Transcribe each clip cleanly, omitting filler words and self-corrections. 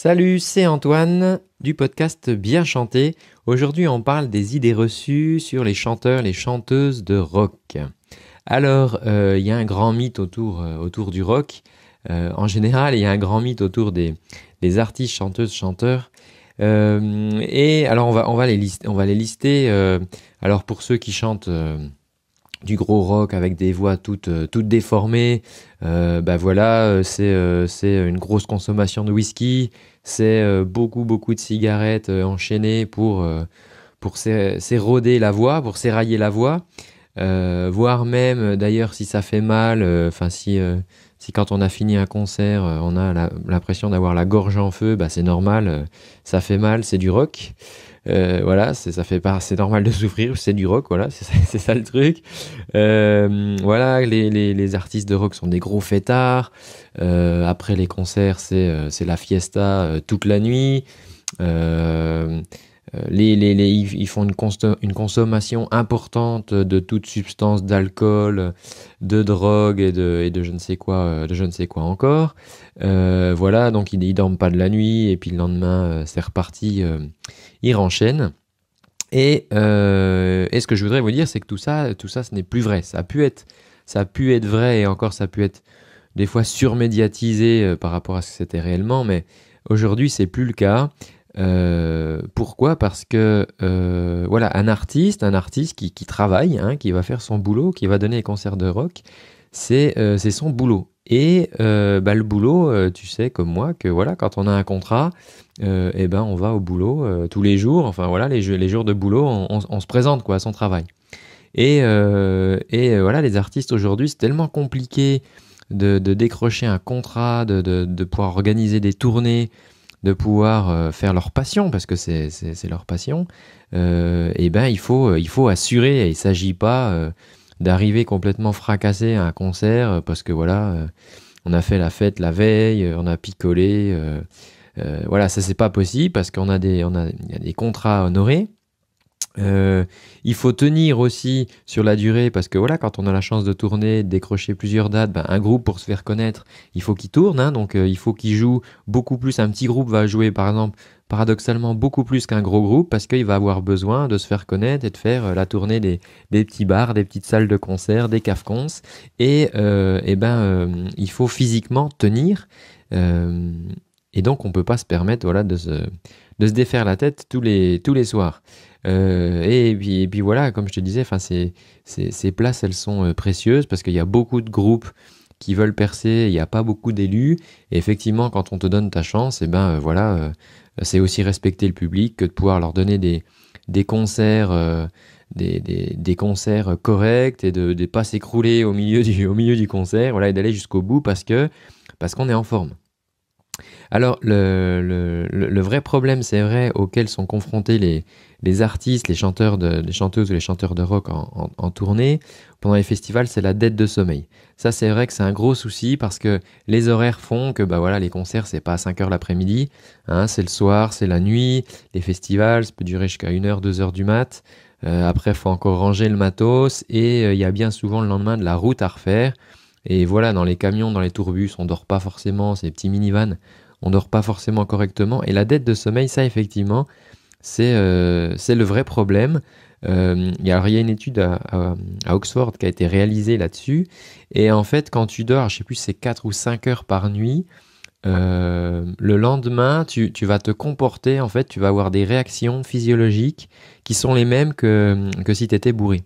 Salut, c'est Antoine du podcast Bien Chanté. Aujourd'hui, on parle des idées reçues sur les chanteurs, les chanteuses de rock. Alors, il y a un grand mythe autour du rock. En général, il y a un grand mythe autour des artistes, chanteuses, chanteurs. Et alors, on va les lister. Alors, pour ceux qui chantent du gros rock avec des voix toutes déformées, c'est une grosse consommation de whisky, c'est beaucoup de cigarettes enchaînées pour s'éroder la voix, pour s'érailler la voix, voire même d'ailleurs si ça fait mal, si quand on a fini un concert on a l'impression d'avoir la gorge en feu, bah c'est normal, ça fait mal, c'est du rock. C'est normal de souffrir, c'est du rock, voilà, c'est ça le truc. Les artistes de rock sont des gros fêtards. Après les concerts, c'est la fiesta toute la nuit. Ils font une consommation importante de toute substance, d'alcool, de drogue et de je ne sais quoi encore. Donc ils dorment pas de la nuit et puis le lendemain c'est reparti, ils renchaînent. Et ce que je voudrais vous dire, c'est que tout ça, ce n'est plus vrai. Ça a pu être vrai et encore ça a pu être des fois surmédiatisé par rapport à ce que c'était réellement, mais aujourd'hui c'est plus le cas. Pourquoi ? Parce que un artiste qui travaille, qui va faire son boulot, qui va donner les concerts de rock, c'est son boulot. Et le boulot, tu sais comme moi que voilà, quand on a un contrat, on va au boulot tous les jours. Enfin voilà, les jours de boulot, on se présente quoi à son travail. Et les artistes aujourd'hui, c'est tellement compliqué de décrocher un contrat, de pouvoir organiser des tournées, de pouvoir faire leur passion, parce que c'est leur passion, il faut assurer. Il ne s'agit pas d'arriver complètement fracassé à un concert, parce que voilà, on a fait la fête la veille, on a picolé, ça c'est pas possible, parce qu'on a il y a des contrats à honorer. Il faut tenir aussi sur la durée, parce que voilà, quand on a la chance de tourner, de décrocher plusieurs dates, un groupe pour se faire connaître, il faut qu'il tourne, il faut qu'il joue beaucoup plus. Un petit groupe va jouer par exemple paradoxalement beaucoup plus qu'un gros groupe, parce qu'il va avoir besoin de se faire connaître et de faire la tournée des petits bars, des petites salles de concert, des cafcons, et il faut physiquement tenir, et donc on peut pas se permettre de se défaire la tête tous les soirs. Et puis voilà, comme je te disais, ces places, elles sont précieuses, parce qu'il y a beaucoup de groupes qui veulent percer, il n'y a pas beaucoup d'élus, et effectivement quand on te donne ta chance, c'est aussi respecter le public que de pouvoir leur donner des concerts, des concerts corrects, et de ne pas s'écrouler au milieu du concert, voilà, et d'aller jusqu'au bout parce qu'on est en forme. Alors, le vrai problème, c'est vrai, auquel sont confrontés les artistes, les chanteuses ou les chanteurs de rock en tournée pendant les festivals, c'est la dette de sommeil. Ça, c'est vrai que c'est un gros souci, parce que les horaires font que les concerts, c'est pas à 5h l'après-midi, c'est le soir, c'est la nuit. Les festivals, ça peut durer jusqu'à 1h, 2h du mat. Après, il faut encore ranger le matos, et il y a bien souvent le lendemain de la route à refaire. Et voilà, dans les camions, dans les tourbus, on dort pas forcément, ces petits minivans, on dort pas forcément correctement. Et la dette de sommeil, ça effectivement, c'est le vrai problème. Il y a une étude à Oxford qui a été réalisée là-dessus. Et en fait, quand tu dors, je sais plus, c'est 4 ou 5 heures par nuit, le lendemain, tu vas te comporter, en fait, tu vas avoir des réactions physiologiques qui sont les mêmes que si tu étais bourré.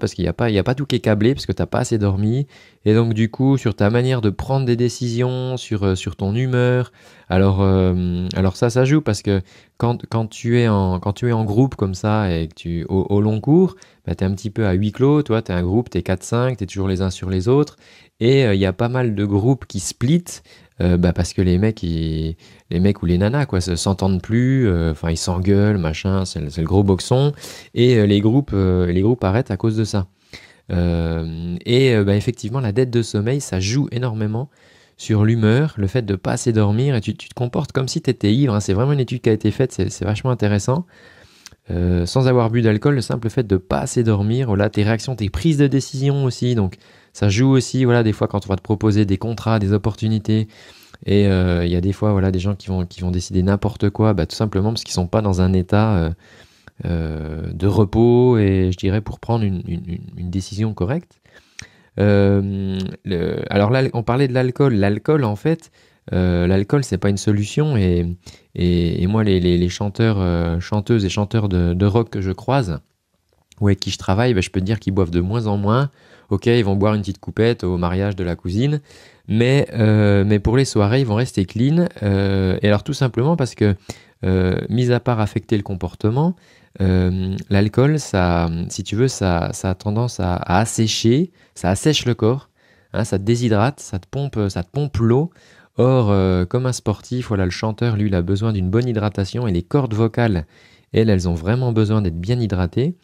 Parce qu'il n'y a pas tout qui est câblé, parce que tu n'as pas assez dormi, et donc du coup sur ta manière de prendre des décisions, sur ton humeur, alors ça joue, parce que quand tu es en groupe comme ça, et que au long cours, tu es un petit peu à huis clos, toi tu es un groupe, tu es 4-5, tu es toujours les uns sur les autres, et il y a pas mal de groupes qui splittent, parce que les mecs ou les nanas quoi s'entendent plus, ils s'engueulent, machin, c'est le gros boxon, et les groupes arrêtent à cause de ça. Effectivement, la dette de sommeil, ça joue énormément sur l'humeur, le fait de pas assez dormir, et tu te comportes comme si tu étais ivre, C'est vraiment une étude qui a été faite, c'est vachement intéressant. Sans avoir bu d'alcool, le simple fait de pas assez dormir, voilà, tes réactions, tes prises de décision aussi, donc ça joue aussi, voilà, des fois quand on va te proposer des contrats, des opportunités, Et il y a des fois, voilà, des gens qui vont décider n'importe quoi, bah, tout simplement parce qu'ils sont pas dans un état de repos et je dirais pour prendre une décision correcte. Alors là, on parlait de l'alcool. L'alcool, en fait, l'alcool, c'est pas une solution. Et moi, les chanteurs, chanteuses et chanteurs de rock que je croise ou avec qui je travaille, bah, je peux te dire qu'ils boivent de moins en moins. Ok, ils vont boire une petite coupette au mariage de la cousine, mais pour les soirées, ils vont rester clean. Et alors tout simplement parce que, mis à part affecter le comportement, l'alcool, ça, si tu veux, ça a tendance à assécher, ça assèche le corps, hein, ça te déshydrate, ça te pompe l'eau. Or, comme un sportif, voilà, le chanteur, lui, il a besoin d'une bonne hydratation et les cordes vocales, elles ont vraiment besoin d'être bien hydratées.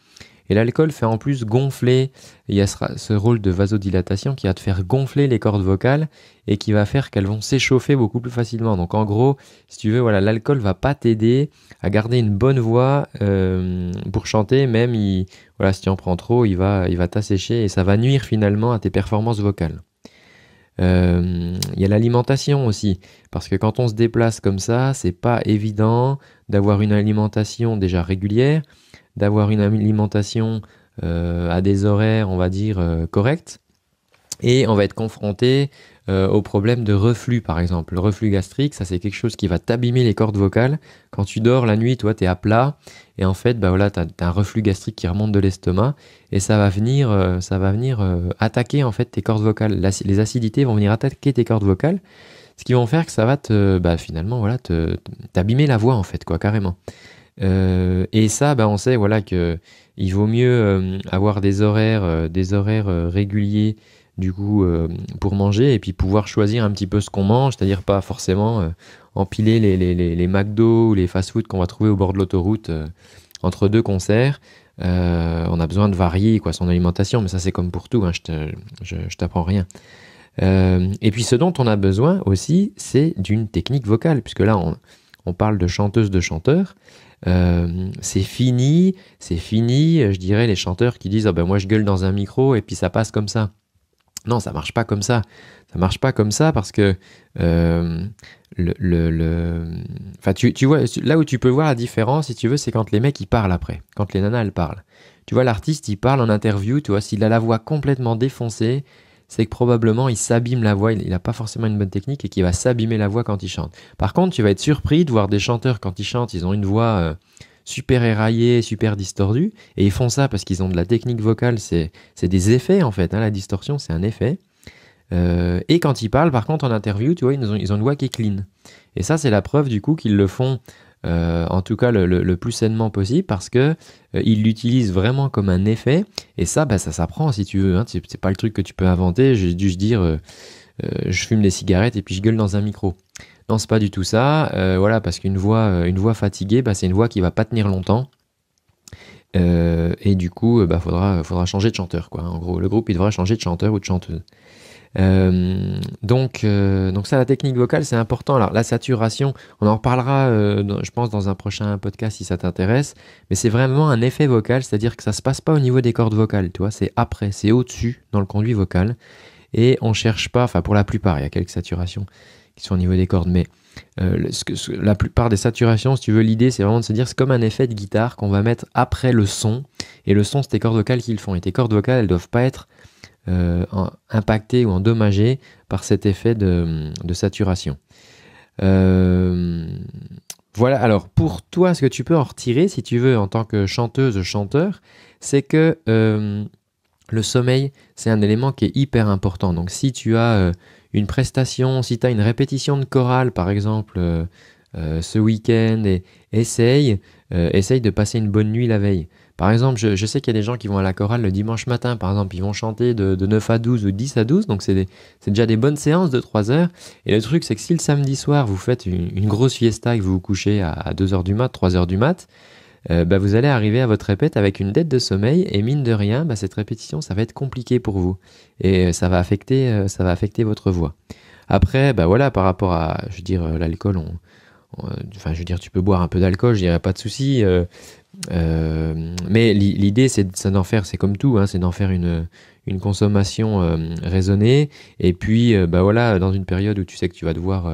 Et l'alcool fait en plus gonfler, il y a ce rôle de vasodilatation qui va te faire gonfler les cordes vocales et qui va faire qu'elles vont s'échauffer beaucoup plus facilement. Donc en gros, si tu veux, voilà, l'alcool ne va pas t'aider à garder une bonne voix pour chanter, même voilà, si tu en prends trop, il va t'assécher et ça va nuire finalement à tes performances vocales. Il y a l'alimentation aussi, parce que quand on se déplace comme ça, c'est pas évident d'avoir une alimentation déjà régulière, d'avoir une alimentation à des horaires, on va dire, corrects. Et on va être confronté au problème de reflux, par exemple. Le reflux gastrique, ça, c'est quelque chose qui va t'abîmer les cordes vocales. Quand tu dors la nuit, toi, tu es à plat. Et en fait, bah, voilà, tu as un reflux gastrique qui remonte de l'estomac. Et ça va venir attaquer, en fait, tes cordes vocales. Les acidités vont venir attaquer tes cordes vocales. Ce qui va faire que ça va finalement, voilà, t'abîmer la voix, en fait, quoi, carrément. Et ça, bah, on sait, voilà, que il vaut mieux avoir des horaires réguliers du coup pour manger et puis pouvoir choisir un petit peu ce qu'on mange, c'est-à-dire pas forcément empiler les McDo ou les fast-food qu'on va trouver au bord de l'autoroute entre deux concerts. On a besoin de varier, quoi, son alimentation, mais ça c'est comme pour tout, hein, je t'apprends rien. Et puis ce dont on a besoin aussi, c'est d'une technique vocale, puisque là on parle de chanteuses, de chanteurs. C'est fini, je dirais, les chanteurs qui disent « Ah ben moi je gueule dans un micro et puis ça passe comme ça ». Non, ça marche pas comme ça. Ça marche pas comme ça parce que enfin, tu vois, là où tu peux voir la différence, si tu veux, c'est quand les mecs ils parlent après, quand les nanas elles parlent. Tu vois, l'artiste il parle en interview, tu vois, s'il a la voix complètement défoncée, c'est que probablement il s'abîme la voix, il n'a pas forcément une bonne technique et qu'il va s'abîmer la voix quand il chante. Par contre, tu vas être surpris de voir des chanteurs quand ils chantent, ils ont une voix super éraillée, super distordue, et ils font ça parce qu'ils ont de la technique vocale, c'est des effets en fait, hein, la distorsion c'est un effet. Et quand ils parlent, par contre en interview, tu vois, ils ont une voix qui est clean. Et ça c'est la preuve du coup qu'ils le font, en tout cas le plus sainement possible, parce qu'ils l'utilisent vraiment comme un effet, et ça, bah, ça s'apprend si tu veux, hein. C'est pas le truc que tu peux inventer, j'ai dû se dire je fume des cigarettes et puis je gueule dans un micro. Non, c'est pas du tout ça, voilà, parce qu'une voix fatiguée, bah, c'est une voix qui va pas tenir longtemps, et du coup bah, faudra changer de chanteur, quoi, hein. En gros, le groupe il devra changer de chanteur ou de chanteuse. Donc ça, la technique vocale, c'est important. Alors la saturation, on en reparlera je pense dans un prochain podcast si ça t'intéresse, mais c'est vraiment un effet vocal, c'est-à-dire que ça se passe pas au niveau des cordes vocales, tu vois, c'est après, c'est au-dessus dans le conduit vocal, et on cherche pas, enfin pour la plupart, il y a quelques saturations qui sont au niveau des cordes, mais la plupart des saturations, si tu veux, l'idée c'est vraiment de se dire c'est comme un effet de guitare qu'on va mettre après le son, et le son c'est tes cordes vocales qui le font, et tes cordes vocales elles doivent pas être impacté ou endommagé par cet effet de saturation. Voilà, alors pour toi, ce que tu peux en retirer, si tu veux, en tant que chanteuse, chanteur, c'est que le sommeil, c'est un élément qui est hyper important. Donc si tu as une prestation, si tu as une répétition de chorale, par exemple, ce week-end, essaye de passer une bonne nuit la veille. Par exemple, je sais qu'il y a des gens qui vont à la chorale le dimanche matin, par exemple, ils vont chanter de 9 à 12 ou de 10 à 12, donc c'est déjà des bonnes séances de 3 heures. Et le truc, c'est que si le samedi soir, vous faites une grosse fiesta et que vous vous couchez à 2 heures du mat, 3 heures du mat, bah vous allez arriver à votre répète avec une dette de sommeil et mine de rien, bah cette répétition, ça va être compliqué pour vous et ça va affecter votre voix. Après, bah voilà, par rapport à, je veux dire, l'alcool, enfin, je veux dire, tu peux boire un peu d'alcool, je dirais pas de souci, Mais l'idée, c'est d'en faire, c'est comme tout, hein, c'est d'en faire une consommation raisonnée. Et puis, bah voilà, dans une période où tu sais que tu vas devoir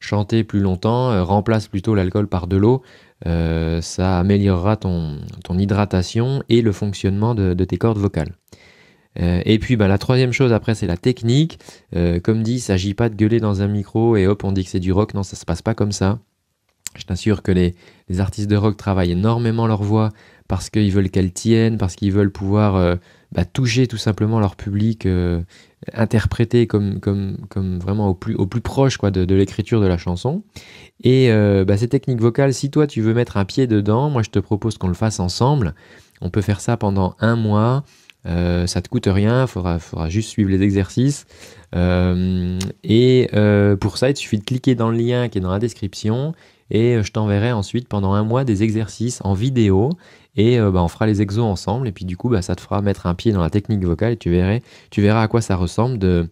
chanter plus longtemps, remplace plutôt l'alcool par de l'eau. Ça améliorera ton hydratation et le fonctionnement de tes cordes vocales. Et puis bah, la troisième chose après, c'est la technique. Comme dit, il ne s'agit pas de gueuler dans un micro et hop, on dit que c'est du rock. Non, ça ne se passe pas comme ça. Je t'assure que les artistes de rock travaillent énormément leur voix parce qu'ils veulent qu'elle tienne, parce qu'ils veulent pouvoir bah, toucher tout simplement leur public, interpréter comme vraiment au plus proche quoi, de l'écriture de la chanson. Et bah, ces techniques vocales, si toi tu veux mettre un pied dedans, moi je te propose qu'on le fasse ensemble. On peut faire ça pendant un mois. Ça te coûte rien, il faudra juste suivre les exercices. Pour ça, il te suffit de cliquer dans le lien qui est dans la description et je t'enverrai ensuite pendant un mois des exercices en vidéo et bah, on fera les exos ensemble. Et puis du coup, bah, ça te fera mettre un pied dans la technique vocale et tu verras à quoi ça ressemble de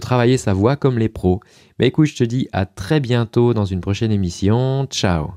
travailler sa voix comme les pros. Mais écoute, je te dis à très bientôt dans une prochaine émission. Ciao!